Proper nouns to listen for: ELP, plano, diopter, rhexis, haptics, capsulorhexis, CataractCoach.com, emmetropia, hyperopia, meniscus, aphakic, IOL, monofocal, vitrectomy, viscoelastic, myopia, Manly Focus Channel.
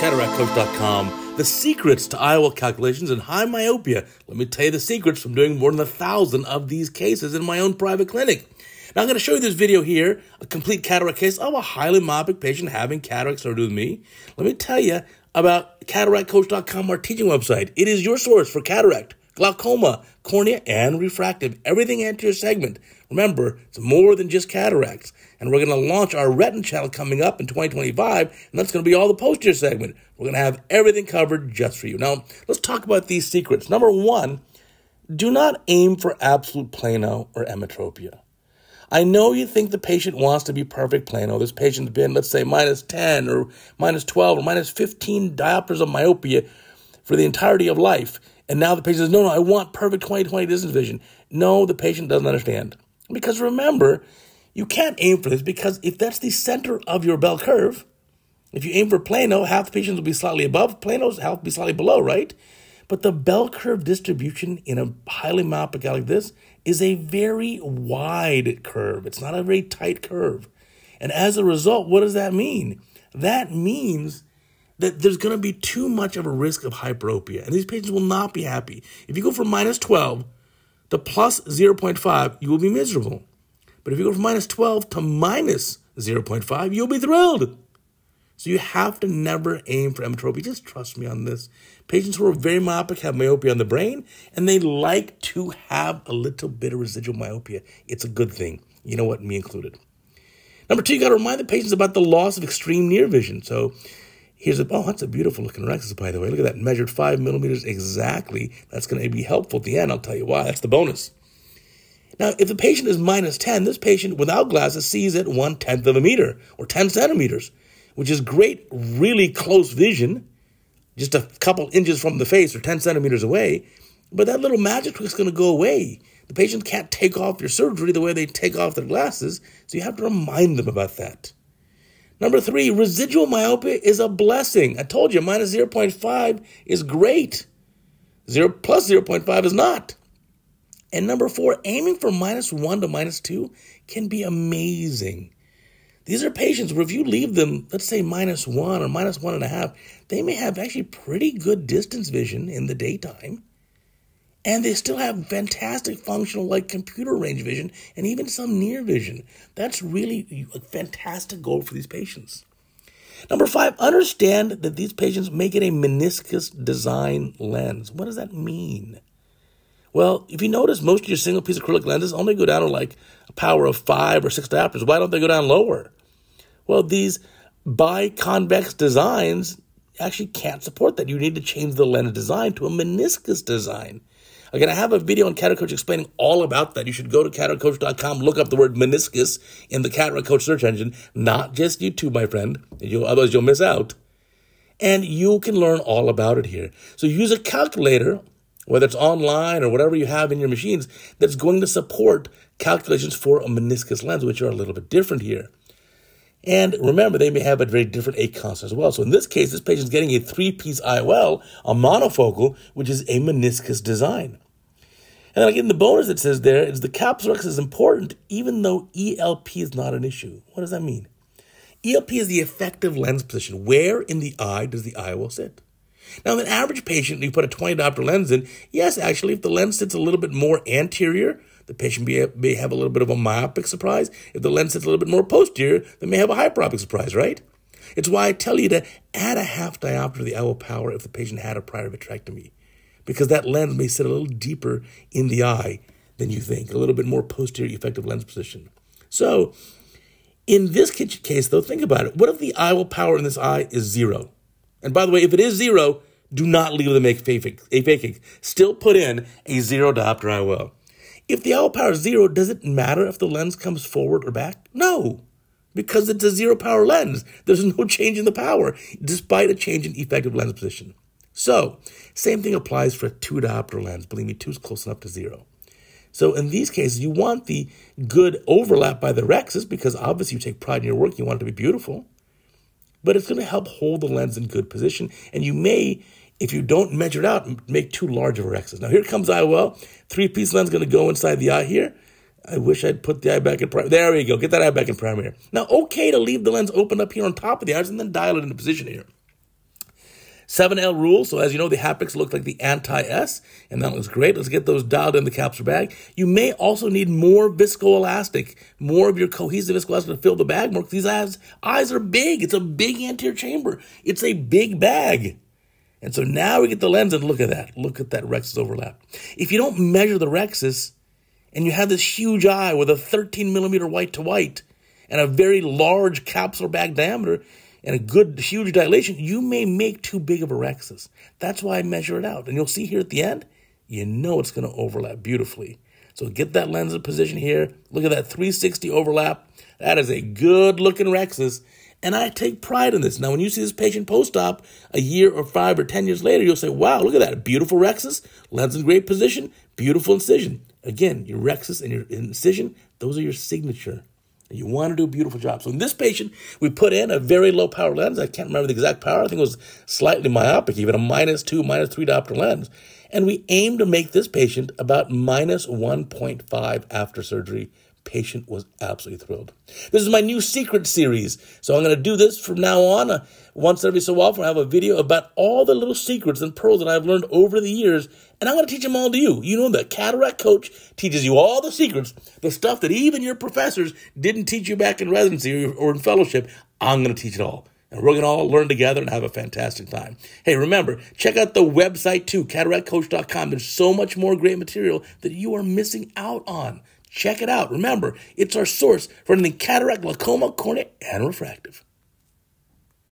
CataractCoach.com, the secrets to IOL calculations and high myopia. Let me tell you the secrets from doing more than 1,000 of these cases in my own private clinic. Now I'm going to show you this video here, a complete cataract case of a highly myopic patient having cataract surgery with me. Let me tell you about CataractCoach.com, our teaching website. It is your source for cataract, glaucoma, cornea, and refractive, everything anterior segment. Remember, it's more than just cataracts. And we're going to launch our retina channel coming up in 2025, and that's going to be all the posterior segment. We're going to have everything covered just for you. Now, let's talk about these secrets. Number one, do not aim for absolute plano or emmetropia. I know you think the patient wants to be perfect plano. This patient's been, let's say, minus 10 or minus 12 or minus 15 diopters of myopia for the entirety of life. And now the patient says, no, I want perfect 20/20 distance vision. No, the patient doesn't understand. Because remember, you can't aim for this, because if that's the center of your bell curve, if you aim for plano, half the patients will be slightly above, plano's half will be slightly below, right? But the bell curve distribution in a highly myopic eye like this is a very wide curve. It's not a very tight curve. And as a result, what does that mean? That means that there's going to be too much of a risk of hyperopia, and these patients will not be happy. If you go from minus 12 to plus 0.5, you will be miserable. But if you go from minus 12 to minus 0.5, you'll be thrilled. So you have to never aim for emmetropia. Just trust me on this. Patients who are very myopic have myopia on the brain, and they like to have a little bit of residual myopia. It's a good thing. You know what? Me included. Number two, you got to remind the patients about the loss of extreme near vision. So here's a, oh, that's a beautiful looking rhexis, by the way. Look at that, measured 5 millimeters exactly. That's going to be helpful at the end. I'll tell you why. That's the bonus. Now, if the patient is minus 10, this patient without glasses sees at 1/10 of a meter or 10 centimeters, which is great, really close vision, just a couple inches from the face or 10 centimeters away. But that little magic trick is going to go away. The patient can't take off your surgery the way they take off their glasses, so you have to remind them about that. Number three, residual myopia is a blessing. I told you, minus 0.5 is great. Plus 0.5 is not. And number four, aiming for minus 1 to minus 2 can be amazing. These are patients where if you leave them, let's say minus 1 or minus 1.5, they may have actually pretty good distance vision in the daytime. And they still have fantastic functional, like computer range vision and even some near vision. That's really a fantastic goal for these patients. Number five, understand that these patients may get a meniscus design lens. What does that mean? Well, if you notice, most of your single piece acrylic lenses only go down to like a power of 5 or 6 diopters. Why don't they go down lower? Well, these biconvex designs actually can't support that. You need to change the lens design to a meniscus design. Again, I have a video on Cataract Coach explaining all about that. You should go to CataractCoach.com, look up the word meniscus in the Cataract Coach search engine, not just YouTube, my friend. Otherwise, you'll miss out. And you can learn all about it here. So use a calculator, whether it's online or whatever you have in your machines, that's going to support calculations for a meniscus lens, which are a little bit different here. And remember, they may have a very different A constant as well. So in this case, this patient's getting a 3-piece IOL, a monofocal, which is a meniscus design. And then again, the bonus it says there is the capsulorhexis is important, even though ELP is not an issue. What does that mean? ELP is the effective lens position. Where in the eye does the IOL sit? Now, in an average patient, you put a 20 diopter lens in. Yes, actually, if the lens sits a little bit more anterior, the patient may have a little bit of a myopic surprise. If the lens sits a little bit more posterior, they may have a hyperopic surprise, right? It's why I tell you to add a half diopter to the IOL power if the patient had a prior vitrectomy, because that lens may sit a little deeper in the eye than you think, a little bit more posterior effective lens position. So in this case, though, think about it. What if the IOL power in this eye is 0? And by the way, if it is 0, do not leave them aphakic. Still put in a 0 diopter IOL. If the IOL power is 0, does it matter if the lens comes forward or back? No, because it's a 0 power lens. There's no change in the power, despite a change in effective lens position. So, same thing applies for a 2 diopter lens. Believe me, 2 is close enough to 0. So in these cases, you want the good overlap by the rhexis, because obviously you take pride in your work, you want it to be beautiful. But it's going to help hold the lens in good position, and you may, if you don't measure it out, make too large of a rhexis. Now, here comes IOL. 3-piece lens going to go inside the eye here. I wish I'd put the eye back in primary. There you go. Get that eye back in primary. Now, okay to leave the lens open up here on top of the eyes and then dial it into position here. 7L rule. So as you know, the haptics look like the anti-S, and that looks great. Let's get those dialed in the capsular bag. You may also need more viscoelastic, more of your cohesive viscoelastic to fill the bag more, because these eyes are big. It's a big anterior chamber. It's a big bag. And so now we get the lens, and look at that. Look at that rhexis overlap. If you don't measure the rhexis, and you have this huge eye with a 13 millimeter white to white and a very large capsular bag diameter and a good huge dilation, you may make too big of a rhexis. That's why I measure it out. And you'll see here at the end, you know it's going to overlap beautifully. So get that lens in position here. Look at that 360 overlap. That is a good looking rhexis. And I take pride in this. Now, when you see this patient post-op a year or 5 or 10 years later, you'll say, wow, look at that, beautiful rhexis, lens in great position, beautiful incision. Again, your rhexis and your incision, those are your signature. You want to do a beautiful job. So in this patient, we put in a very low power lens. I can't remember the exact power. I think it was slightly myopic, even a -2, -3 diopter lens. And we aim to make this patient about -1.5 after surgery. Patient was absolutely thrilled. This is my new secret series. So I'm going to do this from now on. Once every so often, I have a video about all the little secrets and pearls that I've learned over the years. And I'm going to teach them all to you. You know, the Cataract Coach teaches you all the secrets, the stuff that even your professors didn't teach you back in residency or in fellowship. I'm going to teach it all. And we're going to all learn together and have a fantastic time. Hey, remember, check out the website too, CataractCoach.com. There's so much more great material that you are missing out on. Check it out. Remember, it's our source for anything cataract, glaucoma, cornea, and refractive.